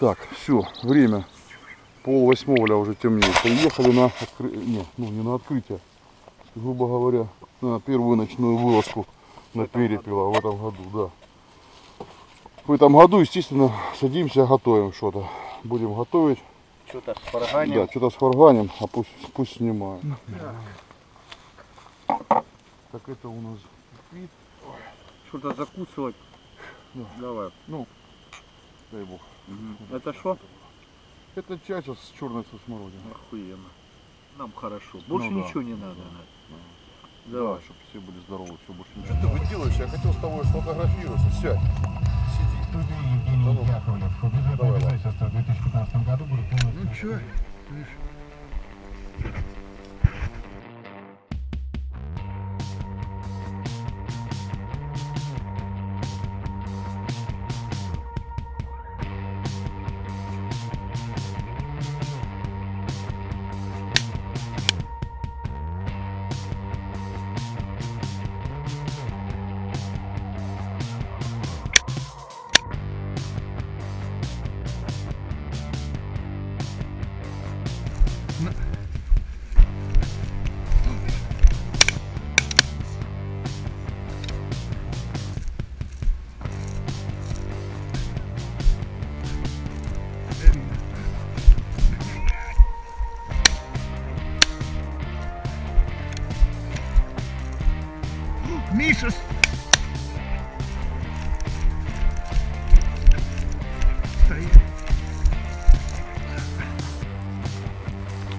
Так, все, время 7:30, бля, уже темнее. Приехали на открытие, не на открытие, грубо говоря, на первую ночную вылазку на перепела в этом году, да. В этом году, естественно, садимся, готовим что-то. Будем готовить. Что-то с фарганем. Да, что-то с фарганем, а пусть снимают. Да. Так, это у нас вид. Что-то закусывать. Да. Давай. Ну, дай бог. Угу. Это что? Это чача с черной со смородиной. Охуенно. Нам хорошо. Больше ничего не надо. Да. Давай, чтобы все были здоровы, все больше ничего. Что ты делаешь? Я хотел с тобой сфотографироваться. Сядь. Сиди. Давай, давай. Ну что? Миша!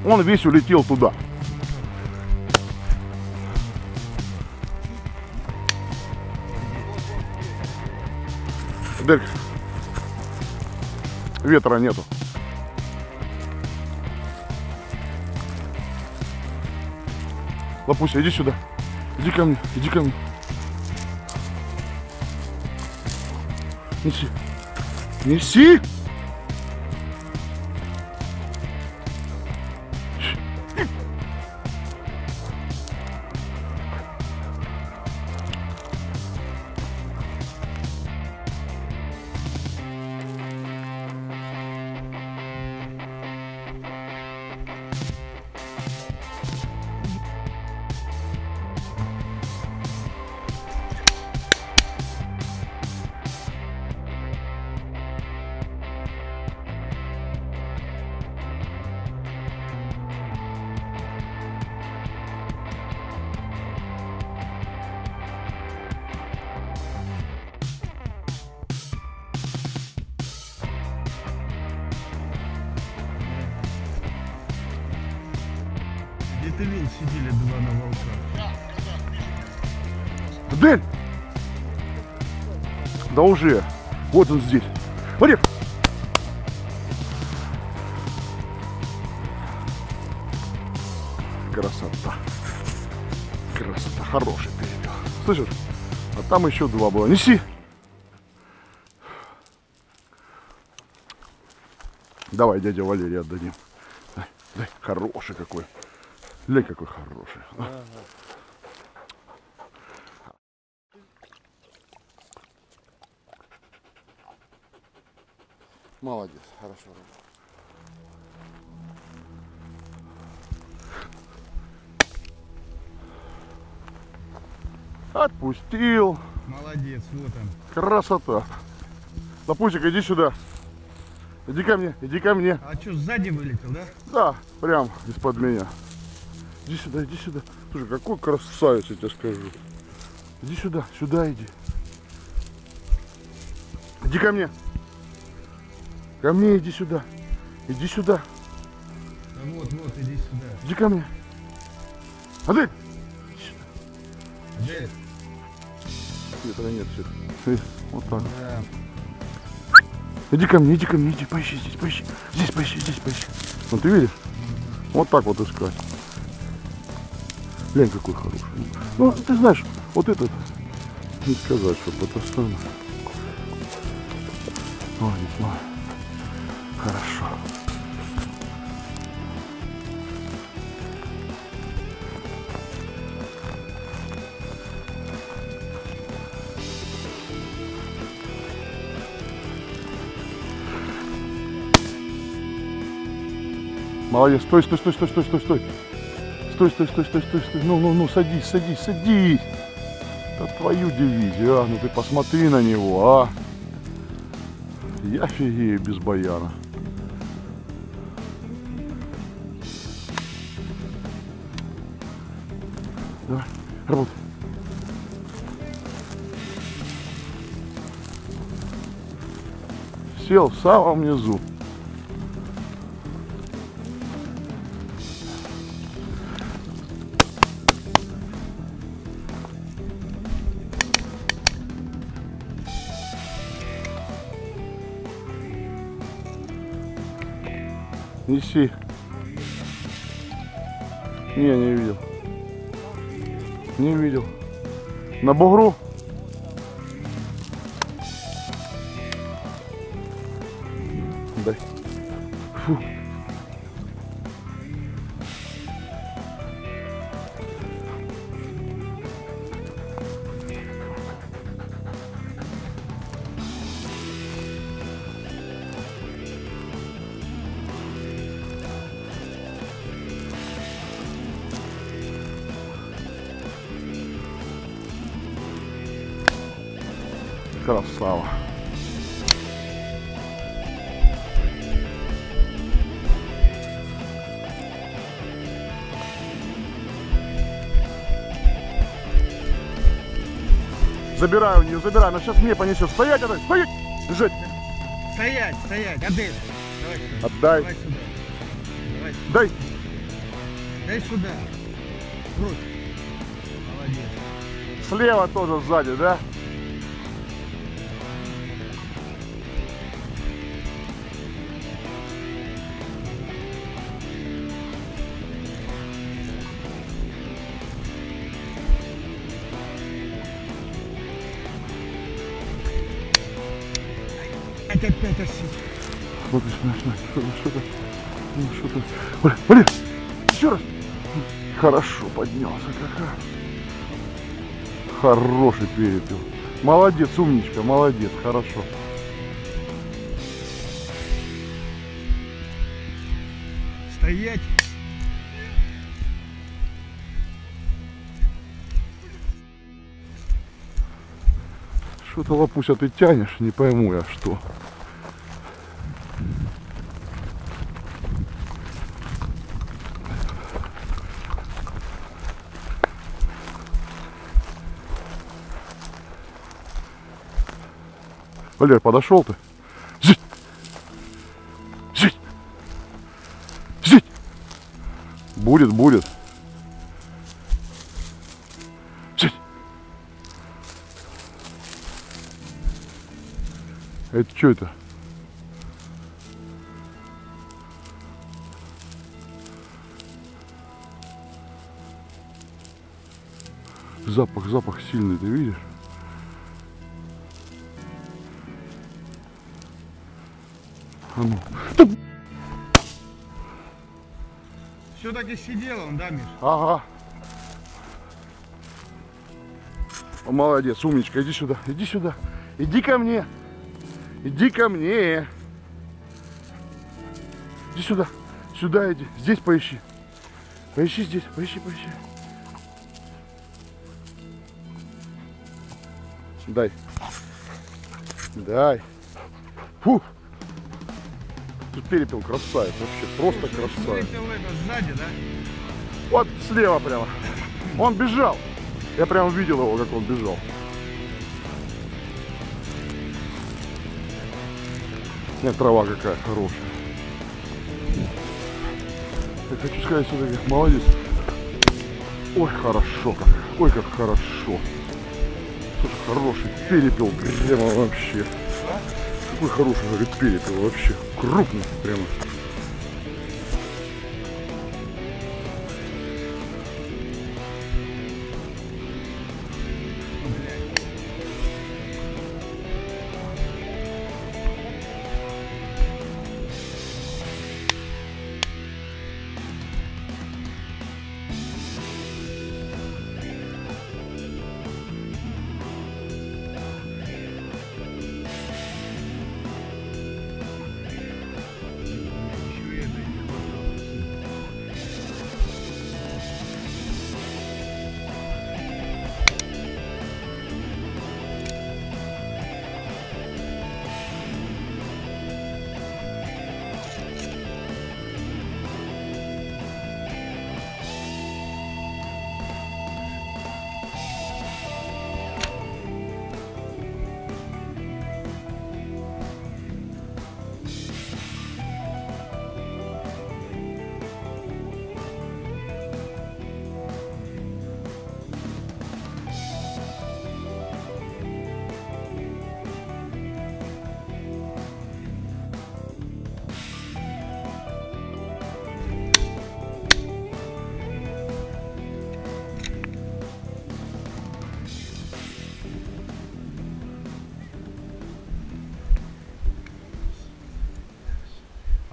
Он весь улетел туда. Адель, ветра нету. Лапуся, иди сюда. Иди ко мне, иди ко мне. Неси. Неси! Сидели два на волках. Адель! Да уже. Вот он здесь. Смотри! Красота. Красота. Хороший перепел. Слышишь? А там еще два было. Неси. Давай, дядя Валерий, отдадим. Дай. Хороший какой. Глянь, какой хороший. Ага. Молодец, хорошо работал. Отпустил. Молодец, вот он. Красота. Лапусик, иди сюда. Иди ко мне, иди ко мне. А что, сзади вылетел, да? Да, прям из-под меня. Иди сюда, иди сюда. Слушай, какой красавец, я тебе скажу. Иди сюда, сюда иди. Иди ко мне. Ко мне иди сюда. Иди сюда. Да вот, вот, иди сюда. Иди ко мне. Адель! Иди сюда. Адель. Ветра нет, все. Вот так. Да. Иди ко мне, иди ко мне, иди, поищи здесь, поищи. Здесь поищи, здесь поищи. Ну ты видишь? Вот так вот искать. Глянь, какой хороший. Ну, ты знаешь, вот этот, не сказать, чтобы это самое. Ой, весьма. Хорошо. Молодец. Стой, стой, стой, стой, стой, стой, стой. Стой, стой, стой, стой, стой, стой. Ну, ну, ну, садись, садись, садись. Да твою дивизию, а. Ну ты посмотри на него, а. Я офигею без баяна. Давай, работай. Сел в самом низу. Неси. Не, не видел. Не видел. На бугру? Дай. Фу. Красава. Забираю у нее, забираю, она сейчас мне понесет. Стоять, Адель, стоять! Бежать! Стоять, стоять, Адель! Отдай! Давай сюда! Давай сюда. Дай! Дай сюда! Круть! Молодец! Слева тоже сзади, да? Опять осип. Вот, что-то. Ну, что-то. Блин, блин. Еще раз. Хорошо поднялся. Какая. Хороший перепел. Молодец, умничка, молодец. Хорошо. Стоять. Что-то, Лапуся, ты тянешь, не пойму я, что. Валер, подошел ты? Жить! Жить! Жить! Будет, будет. Жить! Это что это? Запах, запах сильный, ты видишь? Все-таки сидел он, да, Миш? Ага. Молодец, умничка, иди сюда, иди сюда. Иди ко мне. Иди ко мне. Иди сюда. Сюда иди. Здесь поищи. Поищи здесь, поищи, поищи. Дай. Дай. Фу. Тут перепел красавец вообще, просто красавец. Перепел это сзади, да? Вот слева прямо. Он бежал. Я прям видел его, как он бежал. Нет, трава какая хорошая. Я хочу сказать, все-таки молодец. Ой, хорошо как. Ой, как хорошо. Слушай, хороший перепел прямо вообще. Какой хороший, говорит, перепел вообще. Крупный прямо.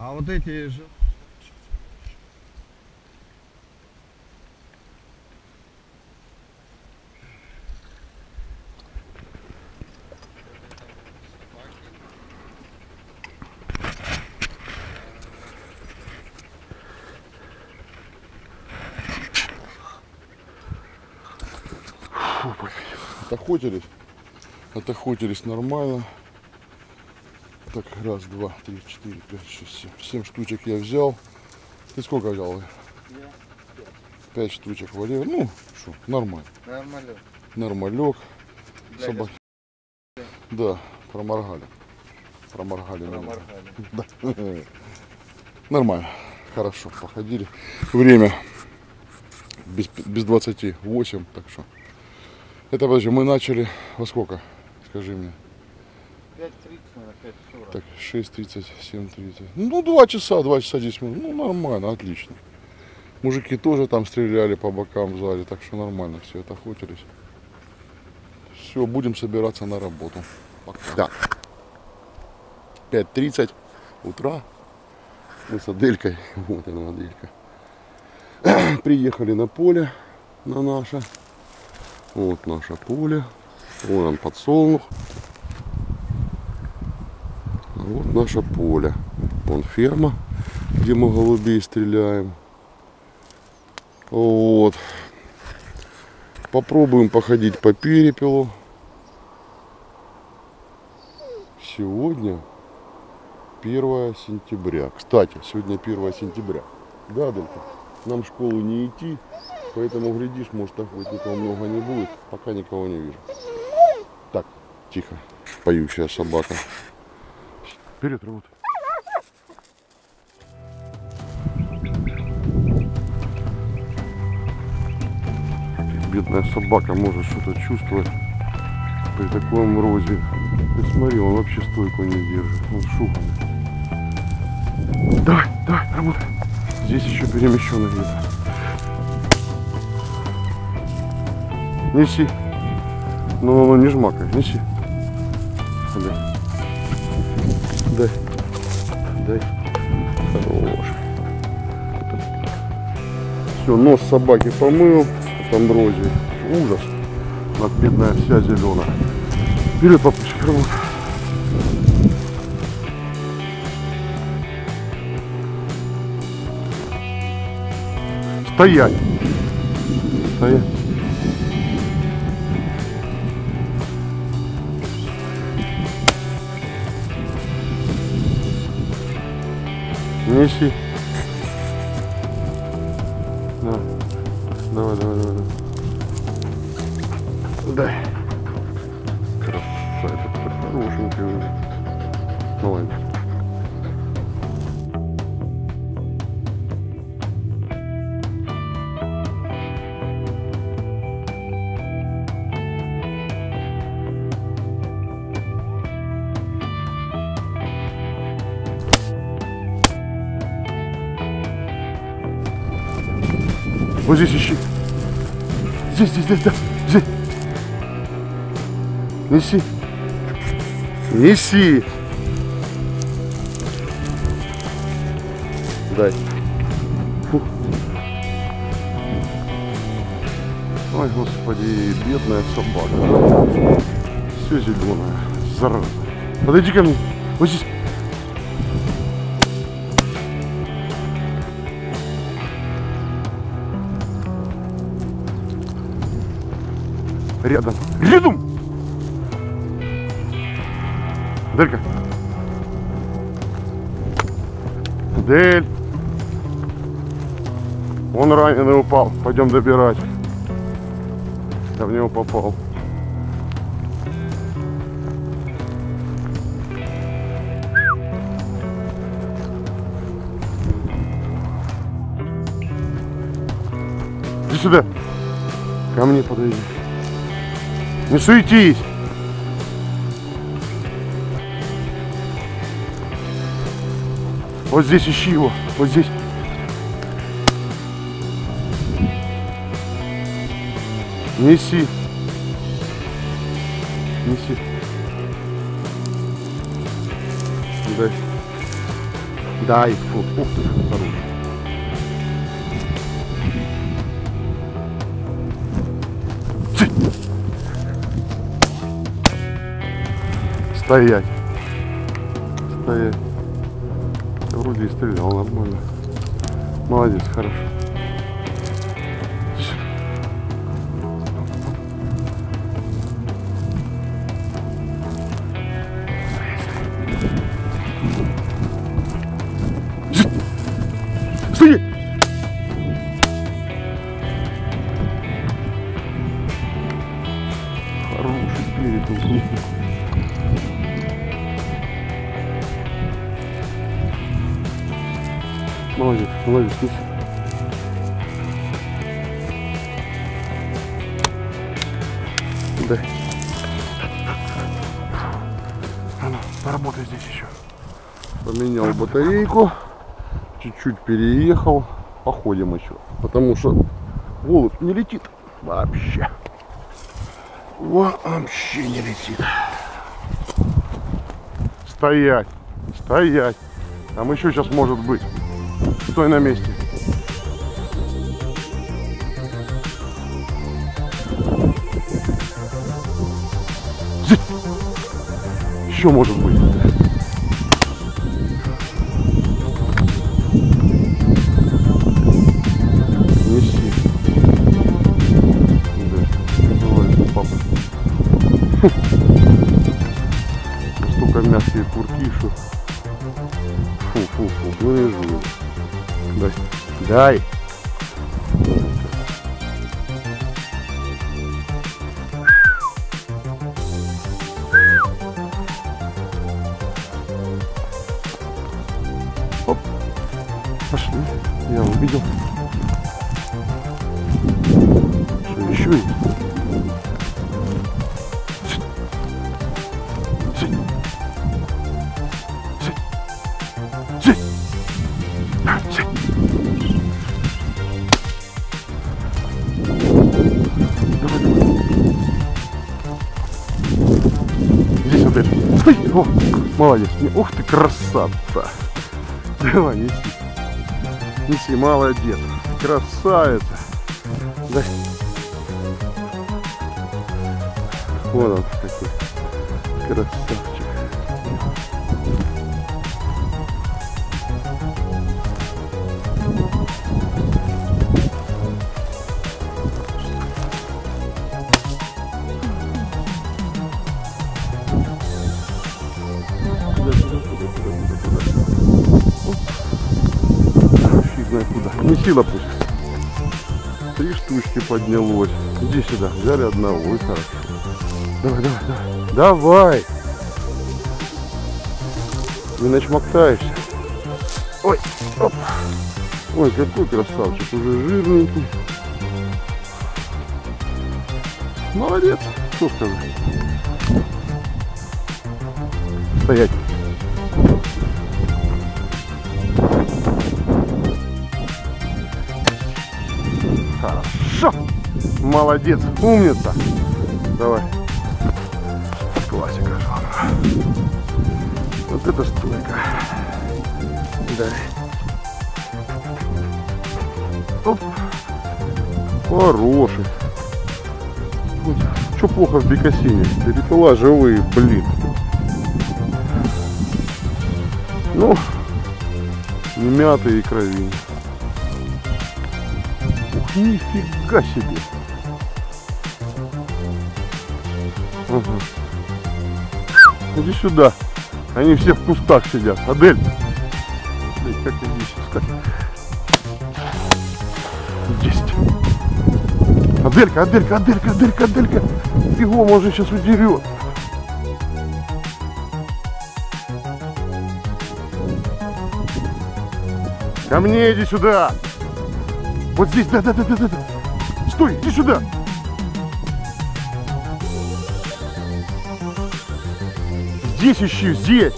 А вот эти же... Отохотились нормально. Так, раз, два, три, четыре, пять, шесть, семь. 7 штучек я взял. Ты сколько взял? Я 5 штучек валил. Ну, что, нормально. Нормалек. Собаки. Да, проморгали. Проморгали. Нормально. Хорошо, походили. Время без 28, так что. Это, подожди, мы начали во сколько, скажи мне? 5:30, наверное, 5:40. Так, 6:30, 7:30. Ну, 2 часа 10 минут. Ну, нормально, отлично. Мужики тоже там стреляли по бокам сзади, так что нормально, все отохотились. Все, будем собираться на работу. Пока. Да. 5:30 утра. Мы с Аделькой, вот она Аделька. Приехали на поле, на наше. Вот наше поле, вон он подсолнух, а вот наше поле, вон ферма, где мы голубей стреляем. Вот, попробуем походить по перепелу. Сегодня 1 сентября, кстати, сегодня 1 сентября, да, Аделька? Нам в школу не идти. Поэтому, глядишь, может, охотников много не будет. Пока никого не вижу. Так, тихо. Поющая собака. Вперед, работай. Бедная собака может что-то чувствовать при таком морозе. Ты смотри, он вообще стойку не держит. Он шуханный. Давай, давай, работай. Здесь еще перемещенный где-то. Неси. Ну, не жмакай, неси. Дай. Дай. Хорош. Все, нос собаки помыл. Там морозе. Ужас. Над бедная вся зеленая. Вперед, папочек, работай. Стоять. Стоять. Неси. Давай. Давай. Дай. Красавица, хорошенький уже. Ну ладно. Вот здесь ищи. Здесь. Неси. Неси. Дай. Фу. Ой, господи, бедная собака. Все зеленое. Зараза. Подойди ко мне. Вот здесь. Рядом! Аделька! Адель! Он раненый упал, пойдем добирать. Я в него попал. Иди сюда! Ко мне подойди. Не суетись! Вот здесь ищи его, вот здесь. Неси. Неси. Дай. Да, и фу, ух ты, здорово. Стоять. Стоять. Вроде и стрелял нормально. Молодец, хорошо. Стоять! Хороший передел. Молодец, молодец, слушай. Да. А ну, поработай здесь еще. Поменял батарейку. Чуть-чуть переехал. Походим еще. Потому что голубь не летит. Вообще. Вообще не летит. Стоять. Стоять. Там еще сейчас может быть. Стой на месте. Еще может быть. Неси. Да, не бывает, папа. Столько мяса и курки, что... Фу-фу-фу, ну не жую. Дай. Дай. Оп. Пошли. Я увидел. Что еще есть? Стой! О, молодец! Ух ты, красавца! Давай, неси! Неси, молодец! Красавица! Дай! Вон он такой! Красавчик! Сила пусть. Три штучки поднялось. Иди сюда. Взяли одного. И хорошо. Давай, давай, давай. Давай. Не начмоктаешься. Ой, оп. Ой, какой красавчик. Уже жирненький. Молодец. Что сказать. Стоять. Хорошо! Молодец! Умница! Давай! Классика жанра! Вот это стойка! Дай! Оп! Хороший! Че плохо в бекасине? Перепела живые, блин! Ну, не мятые и кровинки. Нифига себе! Угу. Иди сюда. Они все в кустах сидят. Адель! Блин, как я здесь искать? Есть! Аделька, Аделька, Аделька, Аделька, Аделька! Бегом, он же сейчас удерет! Ко мне иди сюда! Вот здесь, да. Стой, иди сюда. Здесь ищи, здесь.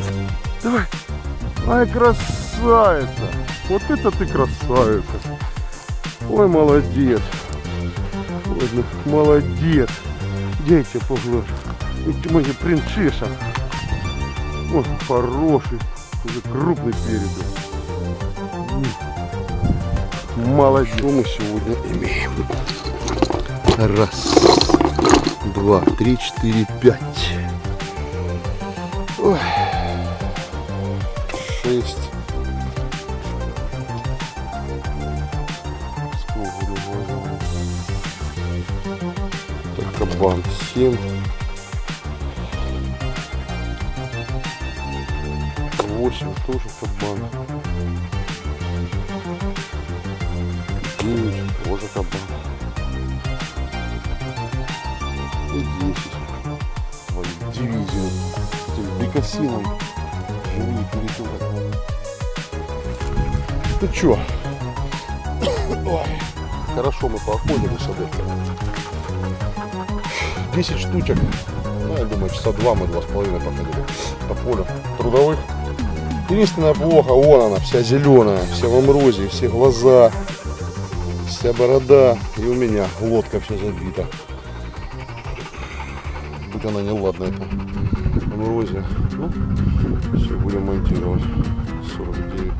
молодец. Давай. Ай, красавица. Вот это ты красавица. Ой, молодец. Ой, молодец. Дети поглажу. Ведь мы же принцесса. Ой, хороший. Уже крупный перед. Молодец. Что мы сегодня имеем? Раз, два, три, четыре, пять. Ой. 6. Только банк 7. 8 тоже кабан. 9 тоже кабан. И 10. Твою дивизию. Этим бекасином. Живые перетуры. Ну чё? Ой. Хорошо мы походили с Аделькой. 10 штучек. Ну, я думаю, часа 2 мы 2,5 походили по полю трудовых. Единственная плохо, вон она, вся зеленая, вся в амброзе, все глаза, вся борода. И у меня лодка вся забита. Будь она неладная, это амброзия. Ну, все, будем монтировать. 49.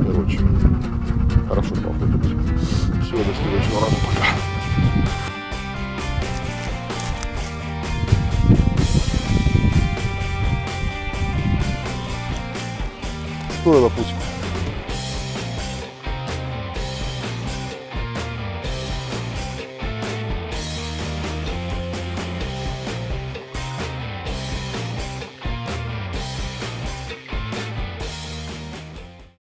Короче, хорошо походить. Все, до следующего раза, пока. Стоило пусть.